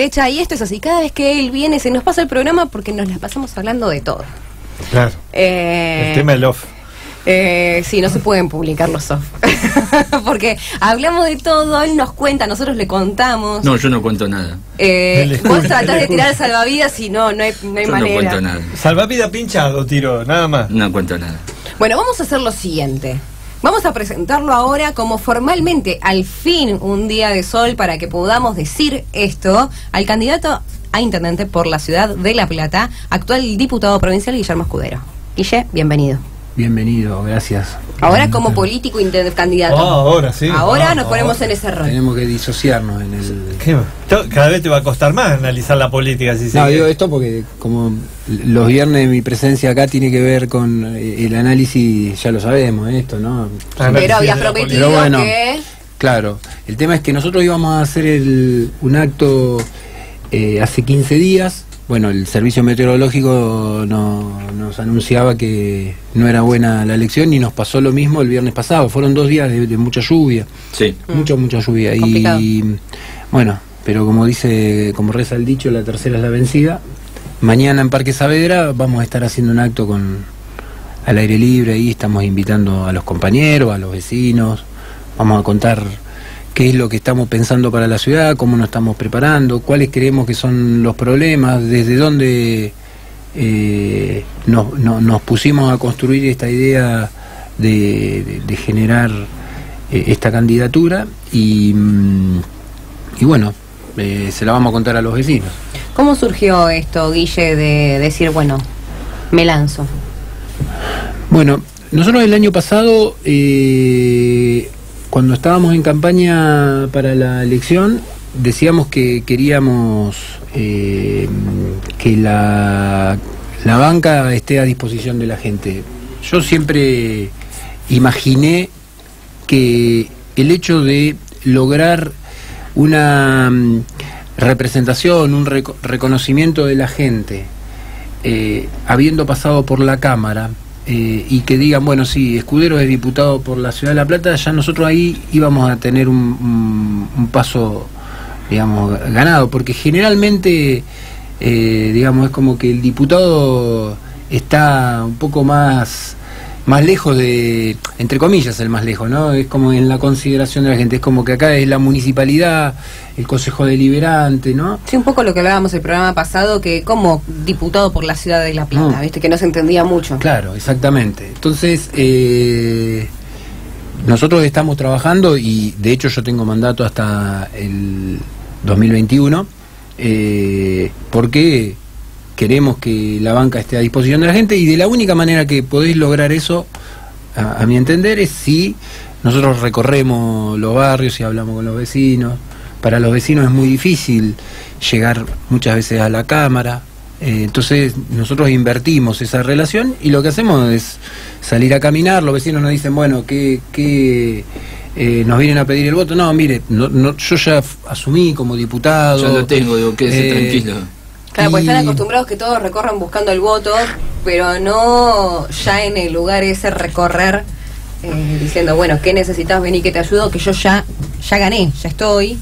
De hecho, ahí esto es así. Cada vez que él viene se nos pasa el programa porque nos la pasamos hablando de todo. Claro. El tema del off. Sí, no se pueden publicar los off. Porque hablamos de todo, él nos cuenta, nosotros le contamos. No, yo no cuento nada. Vos tratás de tirar salvavidas y no hay yo manera. No cuento nada. Salvavidas pinchado, tiro, nada más. No cuento nada. Bueno, vamos a hacer lo siguiente. Vamos a presentarlo ahora como formalmente, al fin, un día de sol para que podamos decir esto al candidato a intendente por la ciudad de La Plata, actual diputado provincial Guillermo Escudero. Guille, bienvenido. Bienvenido, gracias. Ahora como político candidato. Ahora sí. Ahora nos ponemos en ese rol. Tenemos que disociarnos en el... Cada vez te va a costar más analizar la política. Si no, digo esto porque como los viernes de mi presencia acá tiene que ver con el análisis, ya lo sabemos, esto, ¿no? Pero habías prometido que... Bueno, claro, el tema es que nosotros íbamos a hacer un acto hace 15 días. Bueno, el servicio meteorológico nos anunciaba que no era buena la elección y nos pasó lo mismo el viernes pasado. Fueron 2 días de mucha lluvia. Sí. Mucha lluvia. Complicado. Y bueno, pero como reza el dicho, la tercera es la vencida. Mañana en Parque Saavedra vamos a estar haciendo un acto al aire libre. Ahí estamos invitando a los compañeros, a los vecinos. Vamos a contar qué es lo que estamos pensando para la ciudad, cómo nos estamos preparando, cuáles creemos que son los problemas, desde dónde nos pusimos a construir esta idea de generar esta candidatura y bueno, se la vamos a contar a los vecinos. ¿Cómo surgió esto, Guille, de decir, bueno, me lanzo? Bueno, nosotros el año pasado... Cuando estábamos en campaña para la elección, decíamos que queríamos que la banca esté a disposición de la gente. Yo siempre imaginé que el hecho de lograr una representación, un reconocimiento de la gente, habiendo pasado por la Cámara, y que digan, bueno, sí, Escudero es diputado por la ciudad de La Plata, ya nosotros ahí íbamos a tener un paso, digamos, ganado, porque generalmente, digamos, es como que el diputado está un poco más lejos de, entre comillas, el más lejos, ¿no? Es como en la consideración de la gente, es como que acá es la municipalidad, el Consejo Deliberante, ¿no? Sí, un poco lo que hablábamos el programa pasado, que como diputado por la ciudad de La Plata, ¿viste? Que no se entendía mucho. Claro, exactamente. Entonces, nosotros estamos trabajando y, de hecho, yo tengo mandato hasta el 2021, porque... queremos que la banca esté a disposición de la gente y de la única manera que podéis lograr eso, a mi entender, es si nosotros recorremos los barrios y hablamos con los vecinos. Para los vecinos es muy difícil llegar muchas veces a la Cámara, entonces nosotros invertimos esa relación y lo que hacemos es salir a caminar. Los vecinos nos dicen, bueno, nos vienen a pedir el voto. No, mire, yo ya asumí como diputado. Yo lo tengo, digo, quédese tranquilo. Claro, pues están acostumbrados que todos recorran buscando el voto, pero no ya en el lugar ese recorrer diciendo, bueno, ¿qué necesitas? Vení que te ayudo, que yo ya gané, ya estoy.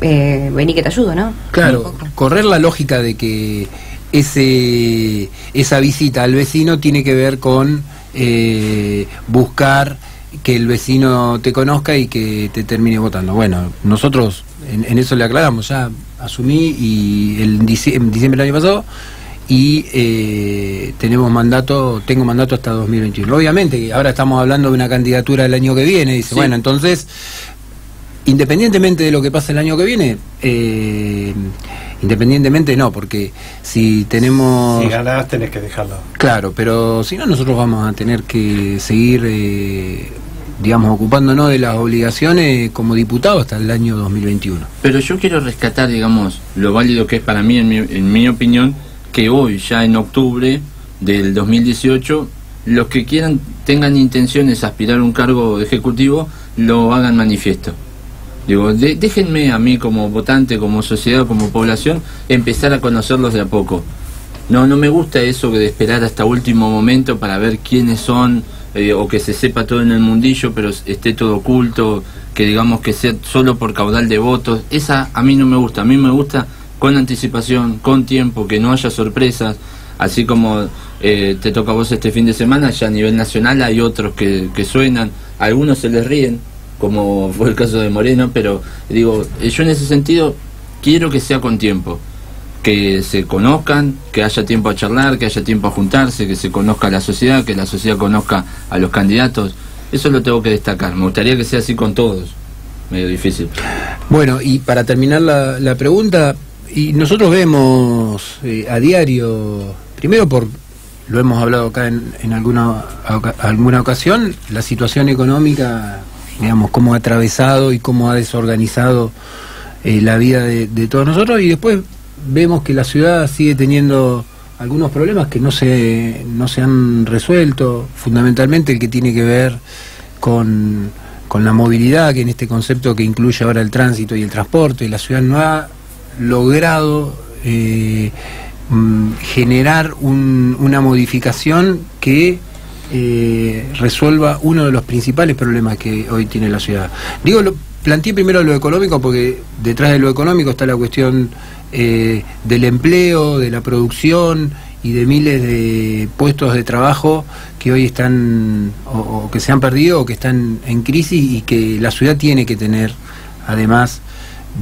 Vení que te ayudo, ¿no? Claro, correr la lógica de que esa visita al vecino tiene que ver con buscar que el vecino te conozca y que te termine votando. Bueno, nosotros en eso le aclaramos, ya asumí y en diciembre del año pasado y tengo mandato hasta 2021. Obviamente, ahora estamos hablando de una candidatura del año que viene, dice, sí. Bueno, entonces, independientemente de lo que pase el año que viene, independientemente no, porque si tenemos... Si ganás tenés que dejarlo. Claro, pero si no nosotros vamos a tener que seguir... digamos, ocupándonos de las obligaciones como diputado hasta el año 2021. Pero yo quiero rescatar, digamos, lo válido que es para mí, en mi opinión, que hoy, ya en octubre del 2018, los que quieran, tengan intenciones de aspirar a un cargo ejecutivo, lo hagan manifiesto. Digo, déjenme a mí como votante, como sociedad, como población, empezar a conocerlos de a poco. No me gusta eso de esperar hasta último momento para ver quiénes son, o que se sepa todo en el mundillo, pero esté todo oculto, que digamos que sea solo por caudal de votos. Esa a mí no me gusta. A mí me gusta con anticipación, con tiempo, que no haya sorpresas. Así como te toca a vos este fin de semana, ya a nivel nacional hay otros que suenan, a algunos se les ríen, como fue el caso de Moreno, pero digo, yo en ese sentido quiero que sea con tiempo, que se conozcan, que haya tiempo a charlar, que haya tiempo a juntarse, que se conozca a la sociedad, que la sociedad conozca a los candidatos. Eso lo tengo que destacar, me gustaría que sea así con todos, medio difícil. Bueno, y para terminar la pregunta, y nosotros vemos a diario, primero lo hemos hablado acá en alguna ocasión, la situación económica, digamos, cómo ha atravesado y cómo ha desorganizado la vida de todos nosotros, y después vemos que la ciudad sigue teniendo algunos problemas que no se han resuelto, fundamentalmente el que tiene que ver con la movilidad, que en este concepto que incluye ahora el tránsito y el transporte, la ciudad no ha logrado generar una modificación que resuelva uno de los principales problemas que hoy tiene la ciudad. Digo, planteé primero lo económico porque detrás de lo económico está la cuestión del empleo, de la producción y de miles de puestos de trabajo que hoy están o que se han perdido o que están en crisis y que la ciudad tiene que tener, además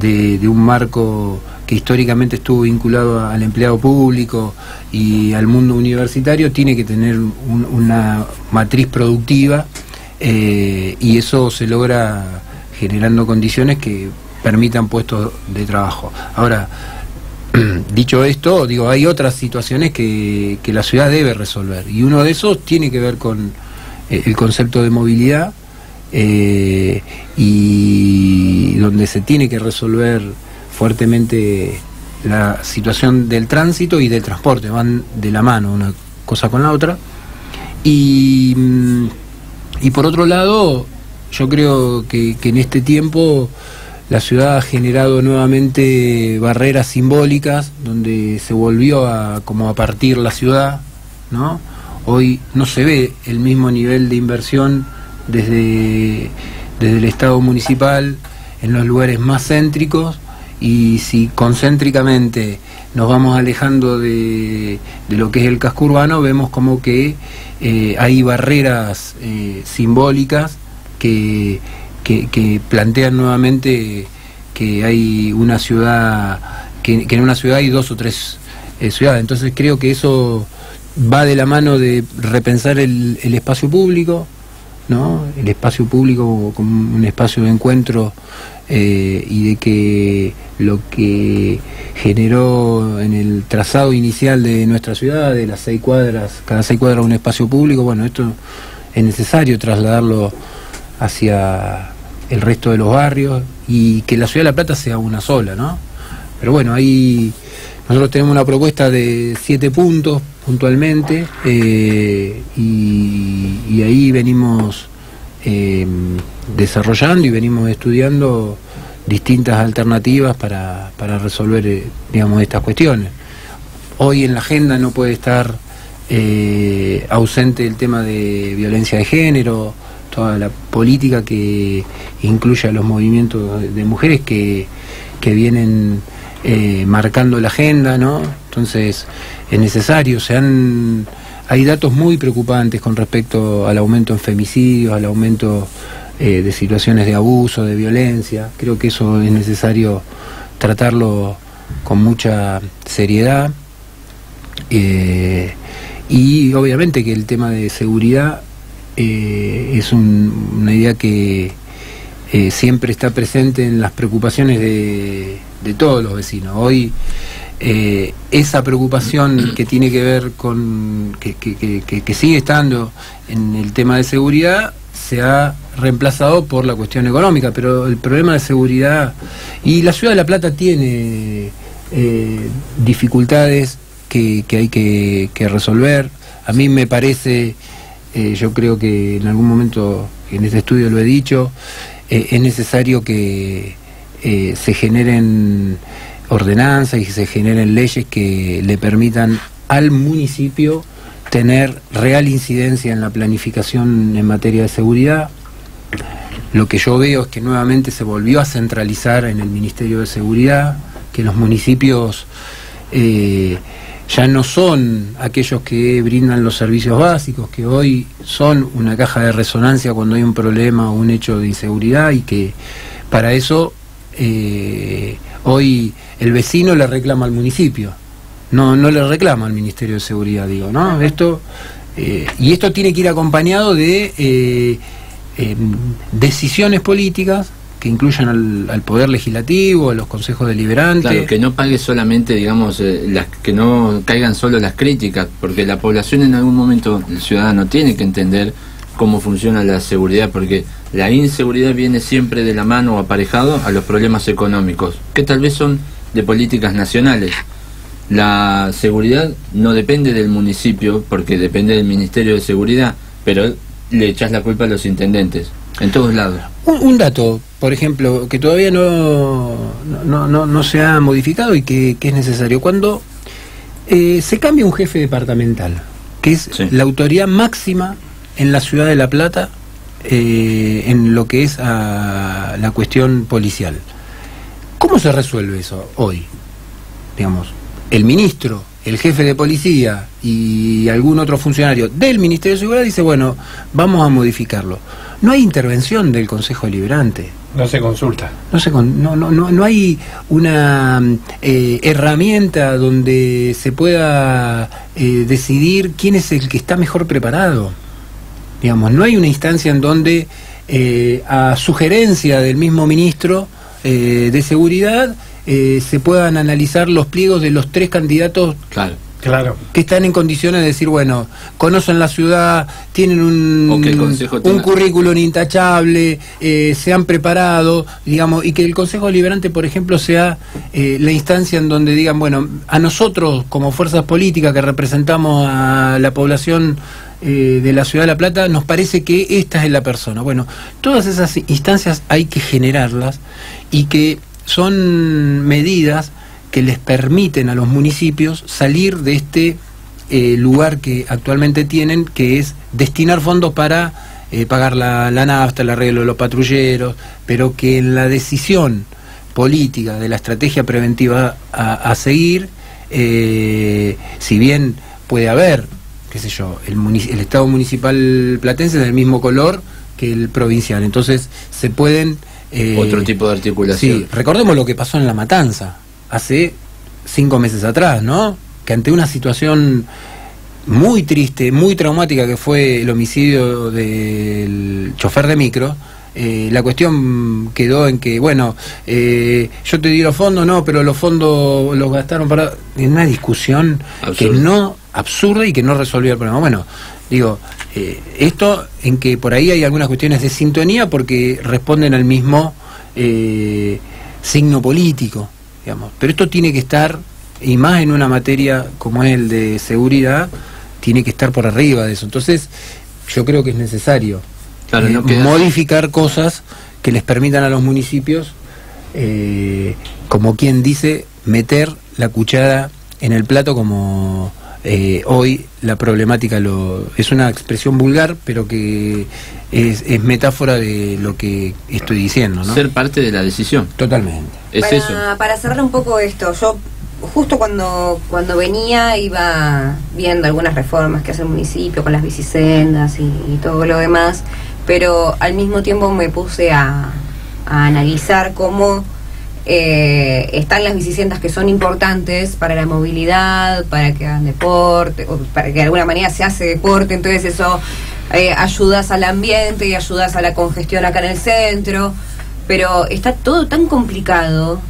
de un marco que históricamente estuvo vinculado al empleado público y al mundo universitario, tiene que tener una matriz productiva y eso se logra generando condiciones que permitan puestos de trabajo. Ahora, dicho esto, digo, hay otras situaciones que la ciudad debe resolver y uno de esos tiene que ver con el concepto de movilidad y donde se tiene que resolver fuertemente la situación del tránsito y del transporte, van de la mano una cosa con la otra. Y por otro lado, yo creo que en este tiempo la ciudad ha generado nuevamente barreras simbólicas, donde se volvió como a partir la ciudad, ¿no? Hoy no se ve el mismo nivel de inversión desde el Estado municipal en los lugares más céntricos, y si concéntricamente nos vamos alejando de lo que es el casco urbano, vemos como que hay barreras simbólicas que plantean nuevamente que hay una ciudad, que en una ciudad hay dos o tres ciudades. Entonces creo que eso va de la mano de repensar el espacio público, ¿no? El espacio público como un espacio de encuentro y de que lo que generó en el trazado inicial de nuestra ciudad, de las 6 cuadras, cada 6 cuadras un espacio público, bueno, esto es necesario trasladarlo hacia el resto de los barrios y que la ciudad de La Plata sea una sola, ¿no? Pero bueno, ahí nosotros tenemos una propuesta de 7 puntos puntualmente y ahí venimos desarrollando y venimos estudiando distintas alternativas para resolver digamos estas cuestiones. Hoy en la agenda no puede estar ausente el tema de violencia de género, toda la política que incluye a los movimientos de mujeres que vienen marcando la agenda, ¿no? Entonces es necesario, hay datos muy preocupantes con respecto al aumento en femicidios, al aumento de situaciones de abuso, de violencia. Creo que eso es necesario tratarlo con mucha seriedad y obviamente que el tema de seguridad es una idea que siempre está presente en las preocupaciones de todos los vecinos. Hoy esa preocupación que tiene que ver con que sigue estando en el tema de seguridad se ha reemplazado por la cuestión económica, pero el problema de seguridad y la ciudad de La Plata tiene dificultades que hay que resolver. A mí me parece, yo creo que en algún momento en este estudio lo he dicho, es necesario que se generen ordenanzas y se generen leyes que le permitan al municipio tener real incidencia en la planificación en materia de seguridad. Lo que yo veo es que nuevamente se volvió a centralizar en el Ministerio de Seguridad, que los municipios ya no son aquellos que brindan los servicios básicos, que hoy son una caja de resonancia cuando hay un problema o un hecho de inseguridad, y que para eso hoy el vecino le reclama al municipio, no le reclama al Ministerio de Seguridad, digo, ¿no? Esto, y esto tiene que ir acompañado de decisiones políticas que incluyan al Poder Legislativo, a los consejos deliberantes. Claro, que no pague solamente, digamos, que no caigan solo las críticas, porque la población en algún momento, el ciudadano, tiene que entender cómo funciona la seguridad, porque la inseguridad viene siempre de la mano o aparejado a los problemas económicos, que tal vez son de políticas nacionales. La seguridad no depende del municipio, porque depende del Ministerio de Seguridad, pero le echás la culpa a los intendentes, en todos lados. Un dato, por ejemplo, que todavía no se ha modificado y que es necesario. Cuando se cambia un jefe departamental, que es sí, la autoridad máxima en la ciudad de La Plata, en lo que es a la cuestión policial, ¿cómo se resuelve eso hoy? Digamos, el ministro, el jefe de policía y algún otro funcionario del Ministerio de Seguridad dice, bueno, vamos a modificarlo. No hay intervención del Consejo Deliberante. No se consulta. No hay una herramienta donde se pueda decidir quién es el que está mejor preparado. Digamos, no hay una instancia en donde a sugerencia del mismo ministro de Seguridad se puedan analizar los pliegos de los tres candidatos, claro, que están en condiciones de decir, bueno, conocen la ciudad, tienen un currículum intachable, se han preparado, digamos, y que el Consejo Deliberante, por ejemplo, sea la instancia en donde digan, bueno, a nosotros como fuerzas políticas que representamos a la población de la ciudad de La Plata, nos parece que esta es la persona. Bueno, todas esas instancias hay que generarlas, y que son medidas que les permiten a los municipios salir de este lugar que actualmente tienen, que es destinar fondos para pagar la nafta, el arreglo de los patrulleros, pero que en la decisión política de la estrategia preventiva a seguir, si bien puede haber, qué sé yo, el Estado municipal platense es del mismo color que el provincial, entonces se pueden... otro tipo de articulación. Sí, recordemos lo que pasó en La Matanza hace 5 meses atrás, ¿no? Que ante una situación muy triste, muy traumática, que fue el homicidio del chofer de micro, la cuestión quedó en que, bueno, yo te di los fondos, no, pero los fondos los gastaron para... En una discusión absurda y que no resolvió el problema. Bueno, digo, esto en que por ahí hay algunas cuestiones de sintonía porque responden al mismo signo político, digamos. Pero esto tiene que estar, y más en una materia como es el de seguridad, tiene que estar por arriba de eso. Entonces, yo creo que es necesario modificar cosas que les permitan a los municipios, como quien dice, meter la cuchara en el plato, como... hoy la problemática es una expresión vulgar, pero que es metáfora de lo que estoy diciendo, ¿no? Ser parte de la decisión. Totalmente. Para cerrar un poco esto, yo justo cuando venía iba viendo algunas reformas que hace el municipio con las bicisendas y todo lo demás, pero al mismo tiempo me puse a analizar cómo... están las bicisendas, que son importantes para la movilidad, para que hagan deporte, o para que de alguna manera se hace deporte, entonces eso ayudas al ambiente y ayudas a la congestión acá en el centro, pero está todo tan complicado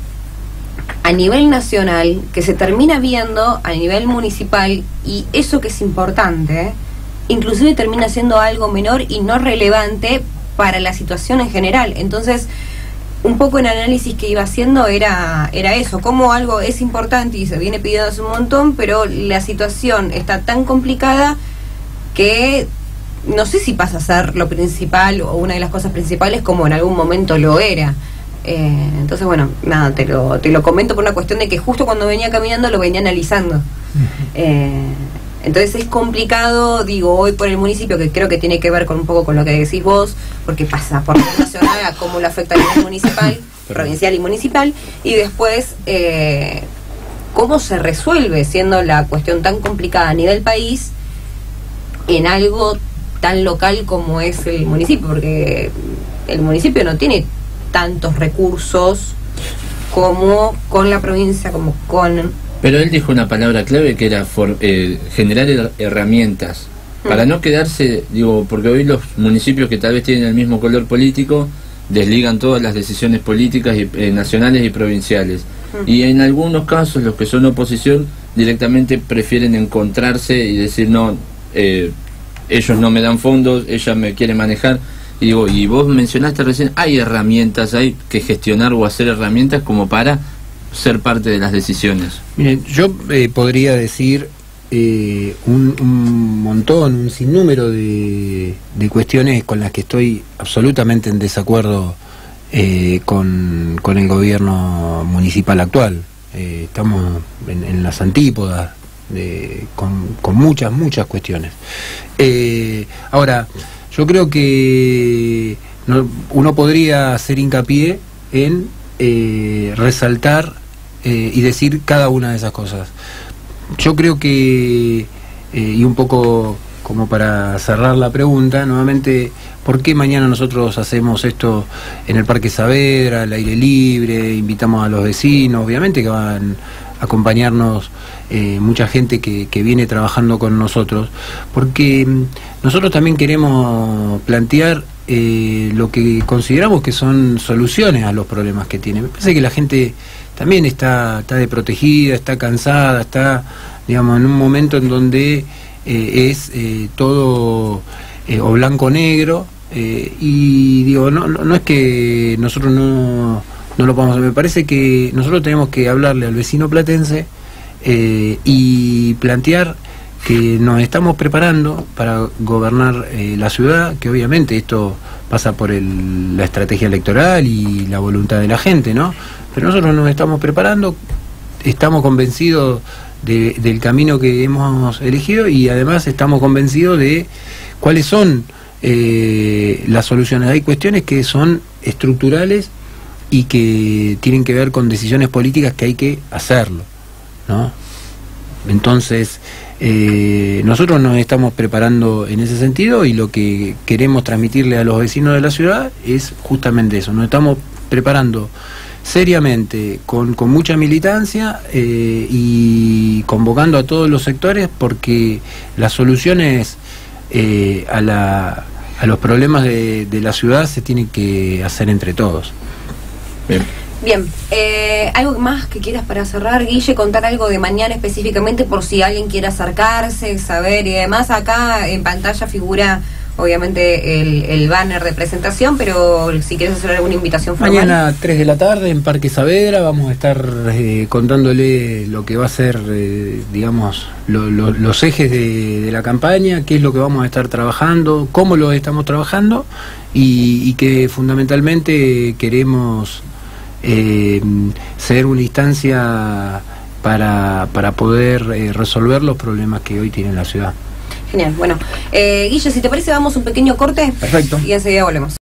a nivel nacional que se termina viendo a nivel municipal, y eso que es importante inclusive termina siendo algo menor y no relevante para la situación en general. Entonces, un poco el análisis que iba haciendo era eso, como algo es importante y se viene pidiendo hace un montón, pero la situación está tan complicada que no sé si pasa a ser lo principal o una de las cosas principales como en algún momento lo era. Entonces, bueno, nada, te lo comento por una cuestión de que justo cuando venía caminando lo venía analizando. Entonces es complicado, digo, hoy por el municipio, que creo que tiene que ver con un poco con lo que decís vos, porque pasa por la nacional a cómo lo afecta a nivel municipal, provincial y municipal, y después cómo se resuelve, siendo la cuestión tan complicada a nivel país, en algo tan local como es el municipio, porque el municipio no tiene tantos recursos como con la provincia, como con... Pero él dijo una palabra clave que era generar herramientas, para no quedarse, digo, porque hoy los municipios que tal vez tienen el mismo color político desligan todas las decisiones políticas y, nacionales y provinciales, y en algunos casos los que son oposición directamente prefieren encontrarse y decir no, ellos no me dan fondos, ella me quiere manejar. Y digo, y vos mencionaste recién, hay herramientas, hay que gestionar o hacer herramientas como para ser parte de las decisiones. Miren, yo podría decir un montón, un sinnúmero de cuestiones con las que estoy absolutamente en desacuerdo con el gobierno municipal actual. Estamos en las antípodas con muchas cuestiones. Ahora, yo creo que uno podría hacer hincapié en resaltar y decir cada una de esas cosas. Yo creo que, y un poco como para cerrar la pregunta, nuevamente, ¿por qué mañana nosotros hacemos esto en el Parque Saavedra, al aire libre, invitamos a los vecinos? Obviamente que van a acompañarnos mucha gente que viene trabajando con nosotros, porque nosotros también queremos plantear lo que consideramos que son soluciones a los problemas que tiene. Me parece que la gente también está desprotegida, está cansada, está, digamos, en un momento en donde es todo o blanco o negro, y digo, no es que nosotros no lo podamos hacer. Me parece que nosotros tenemos que hablarle al vecino platense y plantear que nos estamos preparando para gobernar la ciudad, que obviamente esto pasa por la estrategia electoral y la voluntad de la gente, ¿no? Pero nosotros nos estamos preparando, estamos convencidos del camino que hemos elegido, y además estamos convencidos de cuáles son las soluciones. Hay cuestiones que son estructurales y que tienen que ver con decisiones políticas que hay que hacerlo, ¿no? Entonces, nosotros nos estamos preparando en ese sentido, y lo que queremos transmitirle a los vecinos de la ciudad es justamente eso. Nos estamos preparando seriamente, con mucha militancia y convocando a todos los sectores, porque las soluciones a los problemas de la ciudad se tienen que hacer entre todos. Bien. Bien, ¿algo más que quieras para cerrar, Guille? Contar algo de mañana específicamente, por si alguien quiere acercarse, saber y demás. Acá en pantalla figura obviamente el banner de presentación, pero si quieres hacer alguna invitación formal. Mañana 3 de la tarde en Parque Saavedra vamos a estar contándole lo que va a ser, digamos, los ejes de la campaña, qué es lo que vamos a estar trabajando, cómo lo estamos trabajando, y que fundamentalmente queremos ser una instancia para poder resolver los problemas que hoy tiene la ciudad. Genial, bueno, Guille, si te parece, vamos a un pequeño corte. Perfecto. Y enseguida volvemos.